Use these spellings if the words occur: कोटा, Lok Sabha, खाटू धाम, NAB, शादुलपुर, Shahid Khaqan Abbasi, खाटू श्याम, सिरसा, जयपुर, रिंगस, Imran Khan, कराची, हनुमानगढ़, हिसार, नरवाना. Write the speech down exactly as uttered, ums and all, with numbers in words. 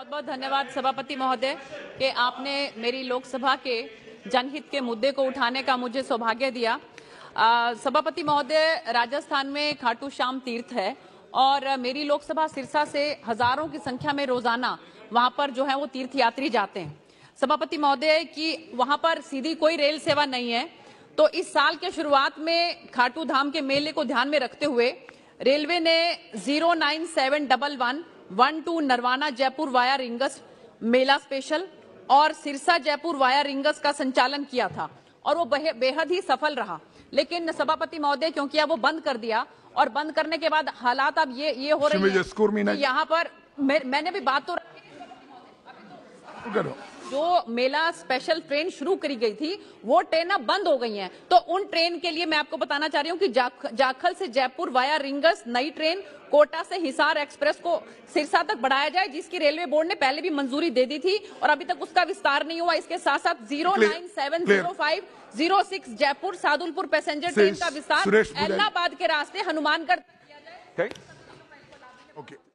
बहुत बहुत धन्यवाद सभापति महोदय कि आपने मेरी लोकसभा के जनहित के मुद्दे को उठाने का मुझे सौभाग्य दिया। सभापति महोदय, राजस्थान में खाटू श्याम तीर्थ है और मेरी लोकसभा सिरसा से हजारों की संख्या में रोजाना वहां पर जो है वो तीर्थ यात्री जाते हैं। सभापति महोदय कि वहां पर सीधी कोई रेल सेवा नहीं है, तो इस साल के शुरुआत में खाटू धाम के मेले को ध्यान में रखते हुए रेलवे ने zero nine seven double one one two नरवाना जयपुर via रिंगस मेला स्पेशल और सिरसा जयपुर वाया रिंगस का संचालन किया था और वो बेहद ही सफल रहा। लेकिन सभापति महोदय, क्योंकि अब वो बंद कर दिया और बंद करने के बाद हालात अब ये ये हो रहे हैं कि यहाँ पर मैं, मैंने भी बात तो रखी, जो मेला स्पेशल ट्रेन शुरू करी गई थी वो ट्रेन अब बंद हो गई हैं। तो उन ट्रेन के लिए मैं आपको बताना चाह रही हूँ कि जाख, जाखल से जयपुर वाया रिंगस नई ट्रेन कोटा से हिसार एक्सप्रेस को सिरसा तक बढ़ाया जाए, जिसकी रेलवे बोर्ड ने पहले भी मंजूरी दे दी थी और अभी तक उसका विस्तार नहीं हुआ। इसके साथ साथ zero nine seven zero five zero six जयपुर शादुलपुर passenger train का विस्तार इलाहाबाद के रास्ते हनुमानगढ़।